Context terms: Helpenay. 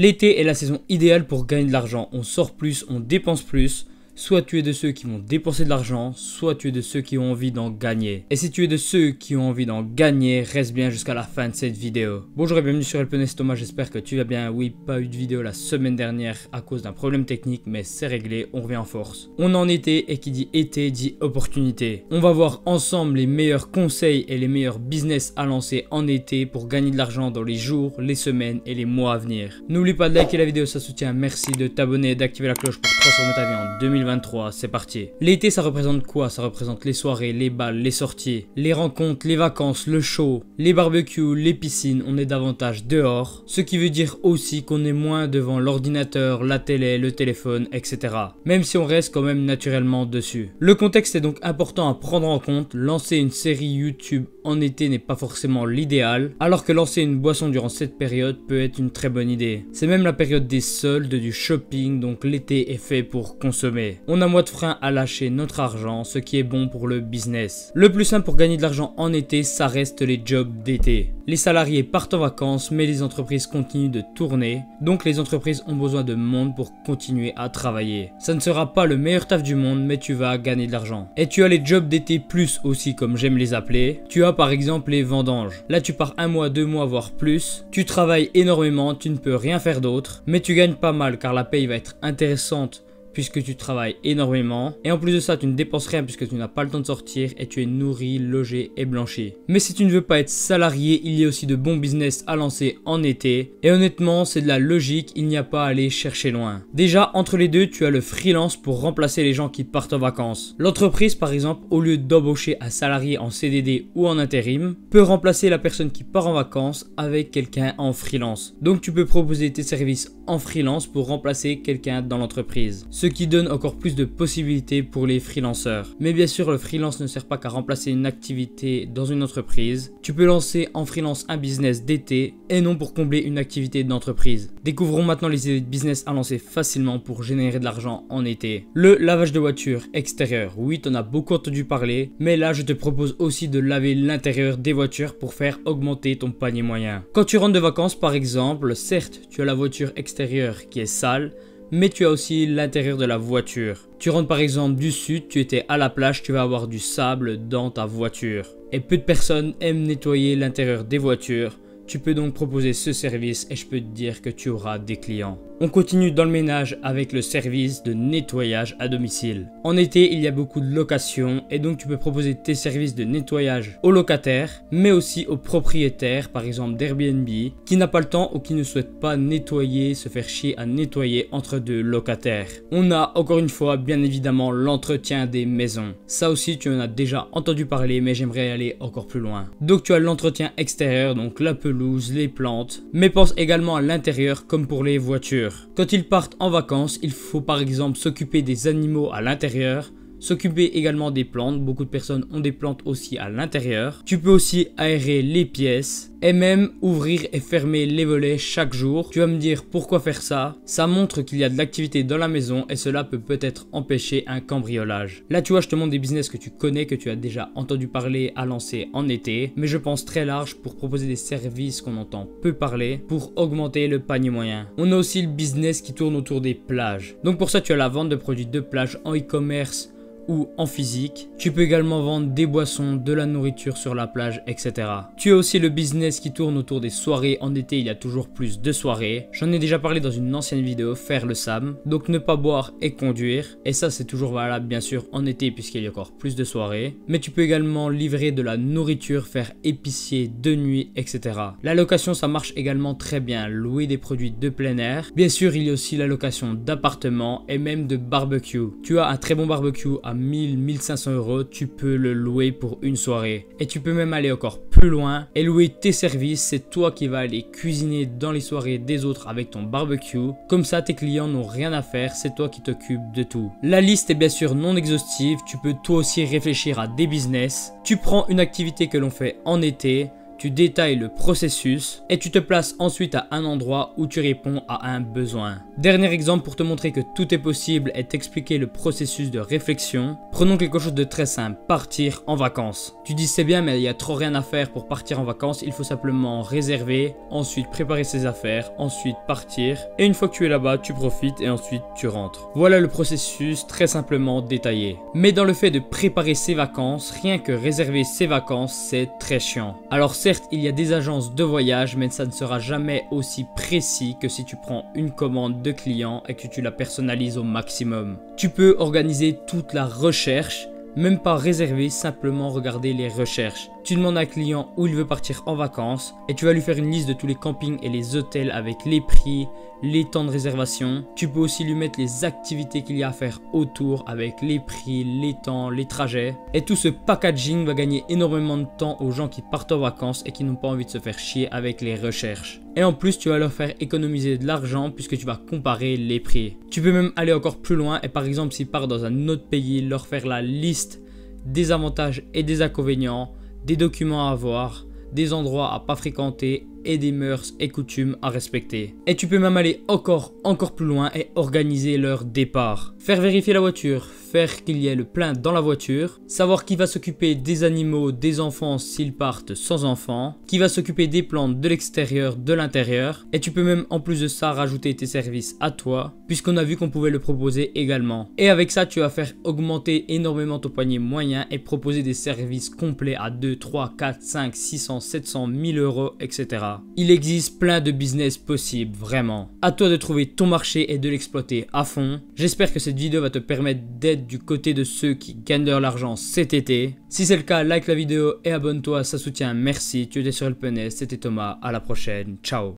L'été est la saison idéale pour gagner de l'argent. On sort plus, on dépense plus. Soit tu es de ceux qui vont dépenser de l'argent, soit tu es de ceux qui ont envie d'en gagner. Et si tu es de ceux qui ont envie d'en gagner, reste bien jusqu'à la fin de cette vidéo. Bonjour et bienvenue sur Helpenay, c'est Thomas, j'espère que tu vas bien. Oui, pas eu de vidéo la semaine dernière à cause d'un problème technique, mais c'est réglé, on revient en force. On est en été et qui dit été dit opportunité. On va voir ensemble les meilleurs conseils et les meilleurs business à lancer en été pour gagner de l'argent dans les jours, les semaines et les mois à venir. N'oublie pas de liker la vidéo, ça soutient, merci de t'abonner et d'activer la cloche pour transformer ta vie en 2023, c'est parti. L'été, ça représente quoi? Ça représente les soirées, les balles, les sorties, les rencontres, les vacances, le show, les barbecues, les piscines. On est davantage dehors, ce qui veut dire aussi qu'on est moins devant l'ordinateur, la télé, le téléphone, etc. Même si on reste quand même naturellement dessus. Le contexte est donc important à prendre en compte. Lancer une série YouTube en été n'est pas forcément l'idéal, alors que lancer une boisson durant cette période peut être une très bonne idée. C'est même la période des soldes, du shopping, donc l'été est fait pour consommer. On a moins de freins à lâcher notre argent, ce qui est bon pour le business. Le plus simple pour gagner de l'argent en été, ça reste les jobs d'été. Les salariés partent en vacances, mais les entreprises continuent de tourner, donc les entreprises ont besoin de monde pour continuer à travailler. Ça ne sera pas le meilleur taf du monde, mais tu vas gagner de l'argent. Et tu as les jobs d'été plus aussi, comme j'aime les appeler. Tu as par exemple les vendanges. Là tu pars 1 mois, 2 mois voire plus, tu travailles énormément, tu ne peux rien faire d'autre, mais tu gagnes pas mal car la paye va être intéressante puisque tu travailles énormément, et en plus de ça tu ne dépenses rien puisque tu n'as pas le temps de sortir et tu es nourri, logé et blanchi. Mais si tu ne veux pas être salarié, il y a aussi de bons business à lancer en été, et honnêtement c'est de la logique, il n'y a pas à aller chercher loin. Déjà entre les deux tu as le freelance pour remplacer les gens qui partent en vacances. L'entreprise par exemple, au lieu d'embaucher un salarié en CDD ou en intérim, peut remplacer la personne qui part en vacances avec quelqu'un en freelance. Donc tu peux proposer tes services en freelance pour remplacer quelqu'un dans l'entreprise, ce qui donne encore plus de possibilités pour les freelanceurs. Mais bien sûr, le freelance ne sert pas qu'à remplacer une activité dans une entreprise. Tu peux lancer en freelance un business d'été et non pour combler une activité d'entreprise. Découvrons maintenant les idées de business à lancer facilement pour générer de l'argent en été. Le lavage de voiture extérieure. Oui, t'en as beaucoup entendu parler, mais là je te propose aussi de laver l'intérieur des voitures pour faire augmenter ton panier moyen. Quand tu rentres de vacances par exemple, certes tu as la voiture extérieure qui est sale, mais tu as aussi l'intérieur de la voiture. Tu rentres par exemple du sud, tu étais à la plage, tu vas avoir du sable dans ta voiture. Et peu de personnes aiment nettoyer l'intérieur des voitures. Tu peux donc proposer ce service et je peux te dire que tu auras des clients. On continue dans le ménage avec le service de nettoyage à domicile. En été, il y a beaucoup de locations et donc tu peux proposer tes services de nettoyage aux locataires, mais aussi aux propriétaires, par exemple d'Airbnb, qui n'a pas le temps ou qui ne souhaite pas nettoyer, se faire chier à nettoyer entre deux locataires. On a encore une fois, bien évidemment, l'entretien des maisons. Ça aussi, tu en as déjà entendu parler, mais j'aimerais aller encore plus loin. Donc tu as l'entretien extérieur, donc la pelouse, les plantes, mais pense également à l'intérieur comme pour les voitures. Quand ils partent en vacances, il faut par exemple s'occuper des animaux à l'intérieur, s'occuper également des plantes, beaucoup de personnes ont des plantes aussi à l'intérieur. Tu peux aussi aérer les pièces et même ouvrir et fermer les volets chaque jour. Tu vas me dire pourquoi faire ça? Ça montre qu'il y a de l'activité dans la maison et cela peut peut-être empêcher un cambriolage. Là tu vois, je te montre des business que tu connais, que tu as déjà entendu parler à lancer en été, mais je pense très large pour proposer des services qu'on entend peu parler pour augmenter le panier moyen. On a aussi le business qui tourne autour des plages. Donc pour ça tu as la vente de produits de plage en e-commerce ou en physique. Tu peux également vendre des boissons, de la nourriture sur la plage, etc. Tu as aussi le business qui tourne autour des soirées. En été, il y a toujours plus de soirées. J'en ai déjà parlé dans une ancienne vidéo, faire le SAM. Donc ne pas boire et conduire. Et ça, c'est toujours valable, bien sûr, en été, puisqu'il y a encore plus de soirées. Mais tu peux également livrer de la nourriture, faire épicier de nuit, etc. La location, ça marche également très bien. Louer des produits de plein air. Bien sûr, il y a aussi la location d'appartements et même de barbecue. Tu as un très bon barbecue à 1000-1500 euros, tu peux le louer pour une soirée. Et tu peux même aller encore plus loin et louer tes services. C'est toi qui vas aller cuisiner dans les soirées des autres avec ton barbecue. Comme ça tes clients n'ont rien à faire, c'est toi qui t'occupes de tout. La liste est bien sûr non exhaustive, tu peux toi aussi réfléchir à des business. Tu prends une activité que l'on fait en été, tu détailles le processus et tu te places ensuite à un endroit où tu réponds à un besoin. Dernier exemple pour te montrer que tout est possible et t'expliquer le processus de réflexion. Prenons quelque chose de très simple, partir en vacances. Tu dis c'est bien mais il y a trop rien à faire pour partir en vacances, il faut simplement réserver, ensuite préparer ses affaires, ensuite partir et une fois que tu es là-bas tu profites et ensuite tu rentres. Voilà le processus très simplement détaillé. Mais dans le fait de préparer ses vacances, rien que réserver ses vacances c'est très chiant. Alors certes il y a des agences de voyage mais ça ne sera jamais aussi précis que si tu prends une commande de client et que tu la personnalises au maximum. Tu peux organiser toute la recherche, même pas réserver, simplement regarder les recherches. Tu demandes à un client où il veut partir en vacances et tu vas lui faire une liste de tous les campings et les hôtels avec les prix, les temps de réservation. Tu peux aussi lui mettre les activités qu'il y a à faire autour avec les prix, les temps, les trajets. Et tout ce packaging va gagner énormément de temps aux gens qui partent en vacances et qui n'ont pas envie de se faire chier avec les recherches. Et en plus, tu vas leur faire économiser de l'argent puisque tu vas comparer les prix. Tu peux même aller encore plus loin et par exemple, s'ils partent dans un autre pays, leur faire la liste des avantages et des inconvénients, des documents à voir, des endroits à pas fréquenter et des mœurs et coutumes à respecter. Et tu peux même aller encore plus loin et organiser leur départ. Faire vérifier la voiture, faire qu'il y ait le plein dans la voiture, savoir qui va s'occuper des animaux, des enfants s'ils partent sans enfants, qui va s'occuper des plantes de l'extérieur, de l'intérieur. Et tu peux même en plus de ça rajouter tes services à toi, puisqu'on a vu qu'on pouvait le proposer également. Et avec ça, tu vas faire augmenter énormément ton panier moyen et proposer des services complets à 2, 3, 4, 5, 600, 700, 1000 euros, etc. Il existe plein de business possibles, vraiment. À toi de trouver ton marché et de l'exploiter à fond. J'espère que cette vidéo va te permettre d'être du côté de ceux qui gagnent de l'argent cet été. Si c'est le cas, like la vidéo et abonne-toi, ça soutient, merci. Tu étais sur Helpenay, c'était Thomas, à la prochaine, ciao.